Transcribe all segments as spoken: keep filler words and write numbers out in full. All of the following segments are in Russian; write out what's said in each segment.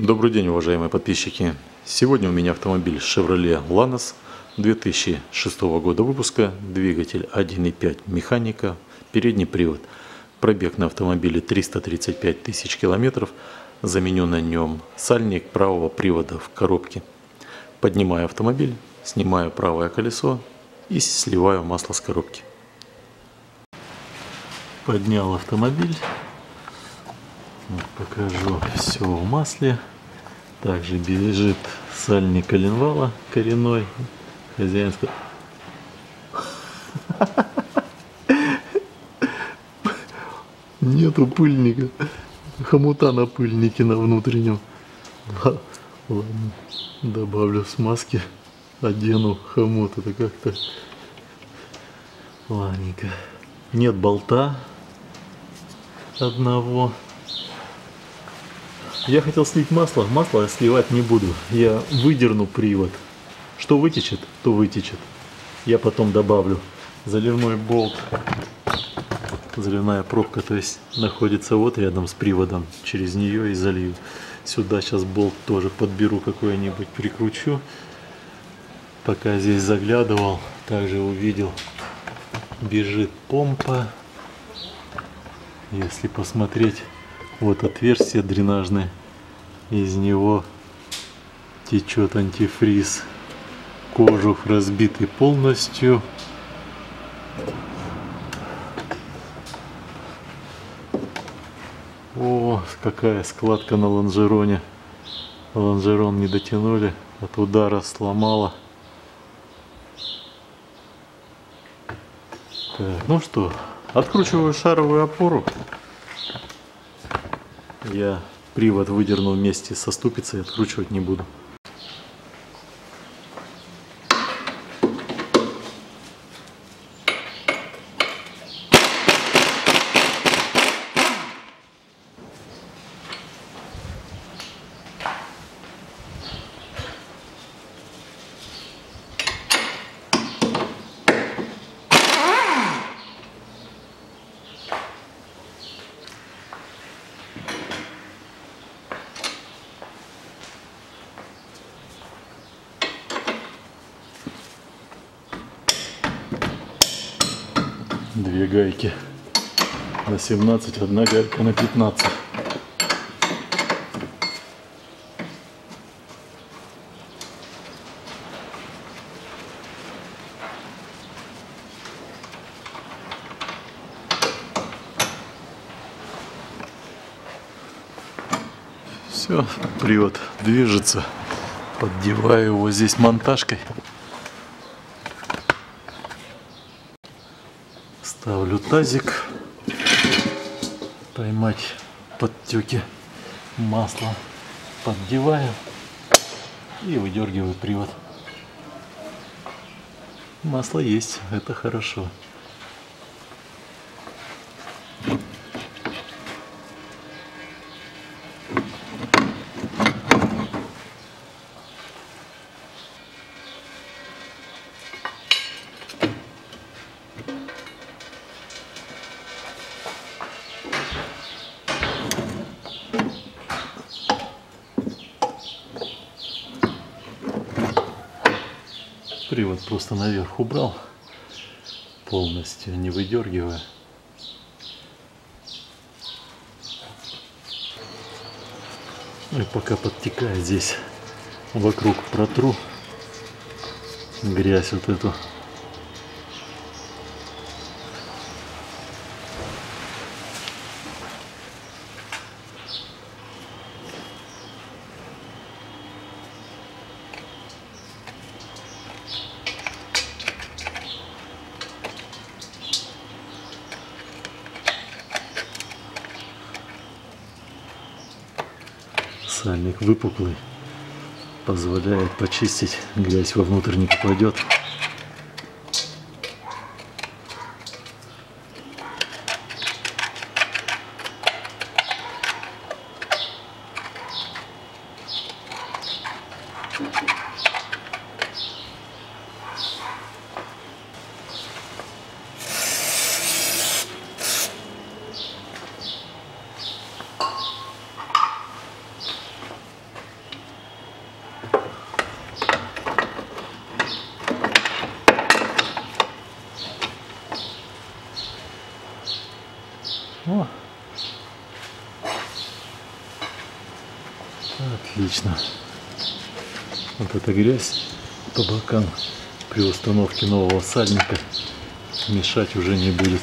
Добрый день, уважаемые подписчики! Сегодня у меня автомобиль Chevrolet Lanos две тысячи шестого года выпуска, двигатель один и пять механика, передний привод. Пробег на автомобиле триста тридцать пять тысяч километров, заменен на нем сальник правого привода в коробке. Поднимаю автомобиль, снимаю правое колесо и сливаю масло с коробки. Поднял автомобиль. Вот покажу, все в масле. Также бежит сальник коленвала коренной. Хозяин сказал... Нету пыльника. Хомута на пыльнике на внутреннем. Ладно, добавлю смазки. Одену хомут. Это как-то... Ладненько. Нет болта одного. Я хотел слить масло, масло я сливать не буду. Я выдерну привод. Что вытечет, то вытечет. Я потом добавлю заливной болт. Заливная пробка, то есть находится вот рядом с приводом. Через нее и залью. Сюда сейчас болт тоже подберу какой-нибудь, прикручу. Пока здесь заглядывал, также увидел, бежит помпа. Если посмотреть... Вот отверстие дренажное, из него течет антифриз. Кожух разбитый полностью. О, какая складка на лонжероне. Лонжерон не дотянули, от удара сломало. Так, ну что, откручиваю шаровую опору. Я привод выдерну вместе со ступицей, откручивать не буду. Две гайки на семнадцать, одна гайка на пятнадцать. Все, привод движется. Поддеваю его здесь монтажкой. Ставлю тазик, поймать подтеки масла, поддеваю и выдергиваю привод. Масло есть, это хорошо. Привод просто наверх убрал, полностью не выдергивая. И пока подтекает здесь, вокруг протру грязь вот эту. Сальник выпуклый, позволяет почистить, грязь вовнутрь не попадет. Отлично. Вот эта грязь по бокам при установке нового сальника мешать уже не будет.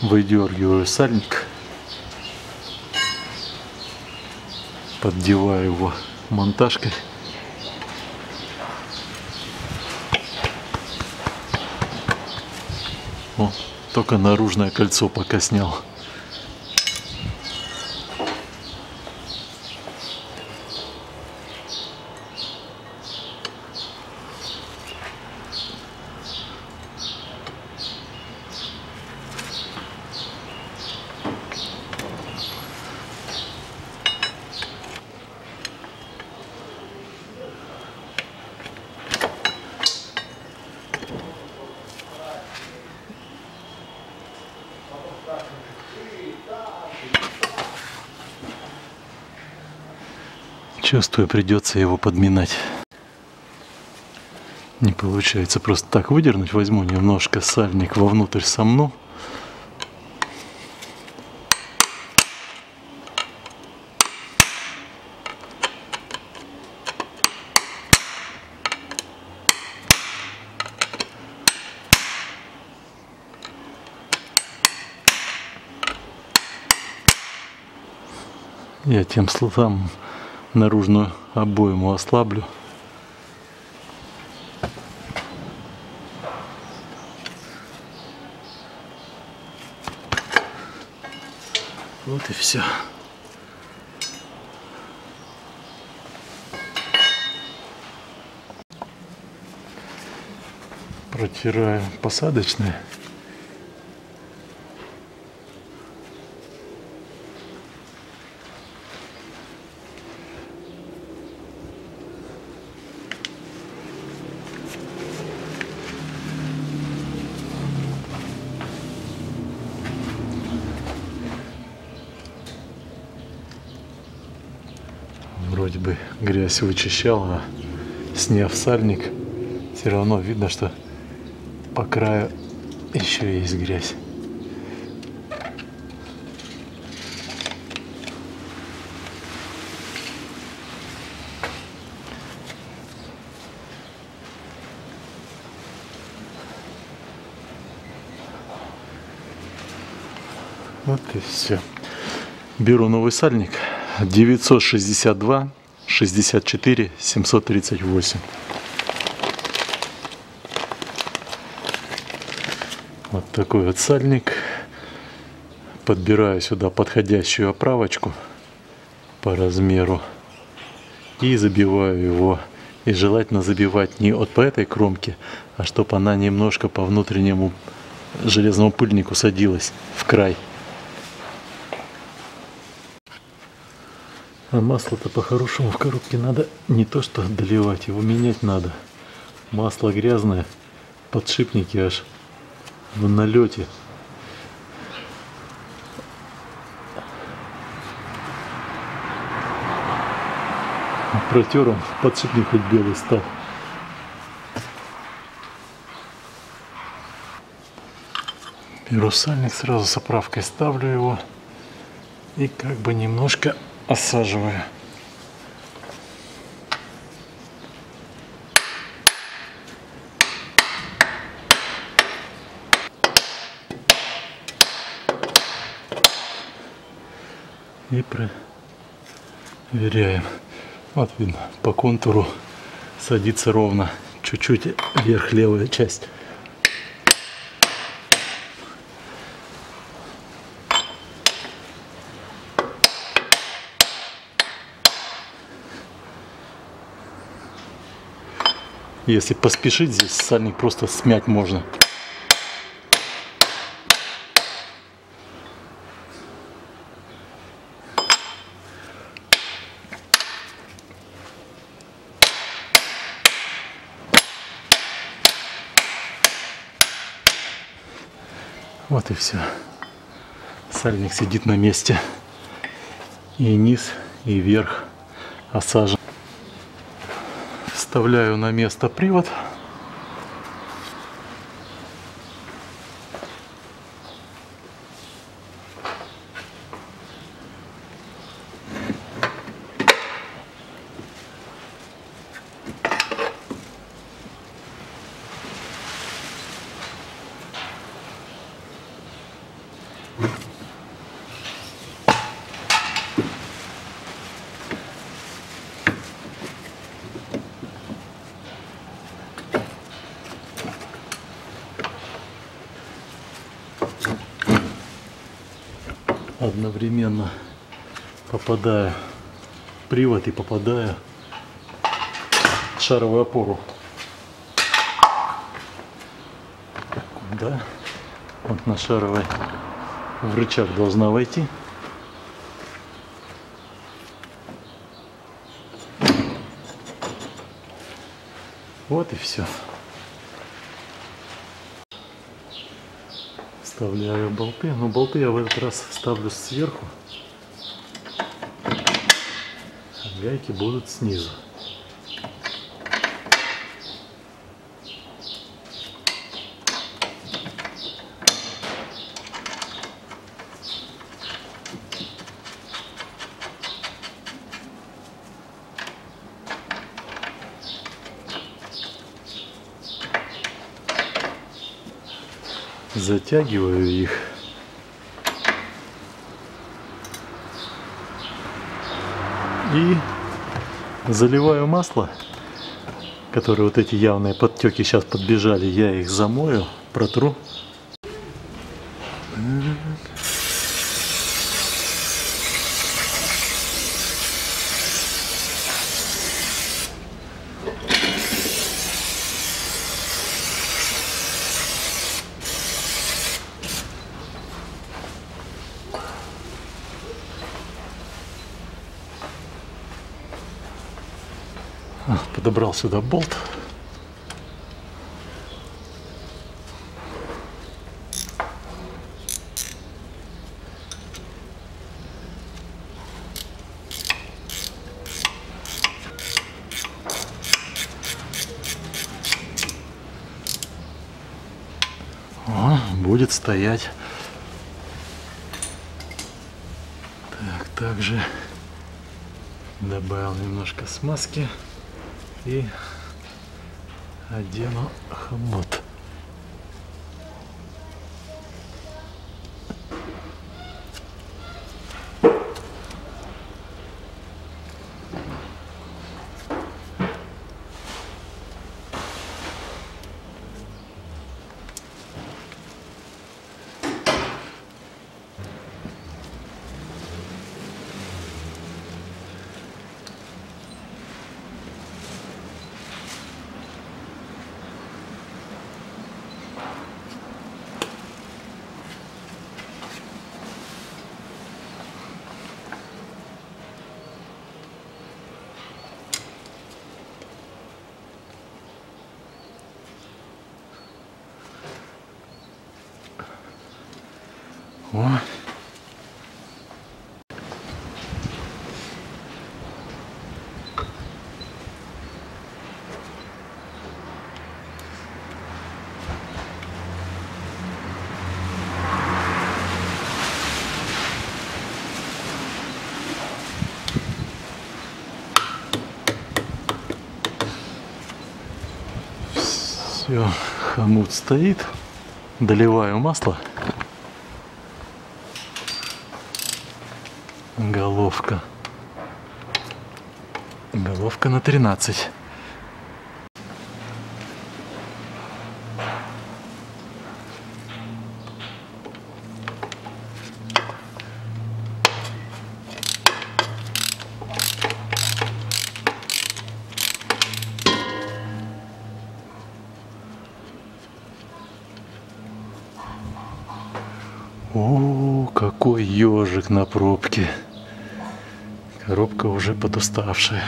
Выдергиваю сальник, поддеваю его монтажкой. О, только наружное кольцо пока снял. Чувствую, придется его подминать. Не получается просто так выдернуть. Возьму немножко сальник вовнутрь, сомну. Я тем словом наружную обойму ослаблю. Вот и все. Протираю посадочные. Вроде бы грязь вычищал, а сняв сальник, все равно видно, что по краю еще есть грязь. Вот и все. Беру новый сальник. девять шесть два шестьдесят четыре семьсот тридцать восемь. Вот такой вот сальник. Подбираю сюда подходящую оправочку по размеру и забиваю его. И желательно забивать не вот по этой кромке, а чтобы она немножко по внутреннему железному пыльнику садилась в край. А масло-то по-хорошему в коробке надо не то что доливать, его менять надо. Масло грязное, подшипники аж в налете. Протер он, подшипник хоть белый стал. Беру сальник, сразу с оправкой ставлю его и как бы немножко осаживаю. И проверяем. Вот видно, по контуру садится ровно. Чуть-чуть вверх левая часть. Если поспешить, здесь сальник просто смять можно. Вот и все. Сальник сидит на месте. и низ, и верх осажен. Вставляю на место привод. Одновременно попадая в привод и попадая в шаровую опору, куда вот на шаровой в рычаг должна войти. Вот и все. Вставляю болты, но болты я в этот раз вставлю сверху, а гайки будут снизу. Затягиваю их. И заливаю масло, которые вот эти явные подтеки сейчас подбежали. Я их замою, протру. Подобрал сюда болт. О, будет стоять. Так, также добавил немножко смазки. И одену хомут. О. Все, хомут стоит. Доливаю масло. Головка. Головка на тринадцать. О, какой ежик на пробке. Коробка уже подуставшая.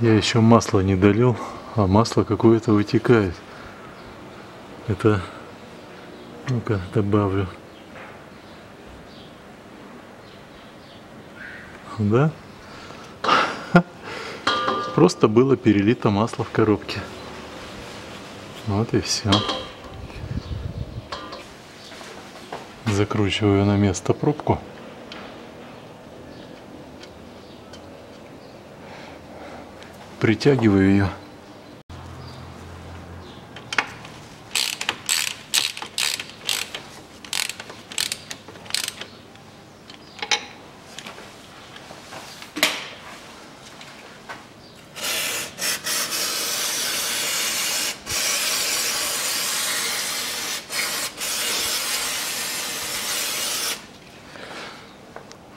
Я еще масло не долил, а масло какое-то вытекает. Это Ну-ка, добавлю. Да? Просто было перелито масло в коробке. Вот и все. Закручиваю на место пробку. Притягиваю ее.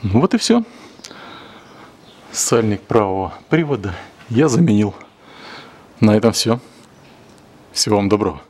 Ну вот и все. Сальник правого привода я заменил. На этом все. Всего вам доброго.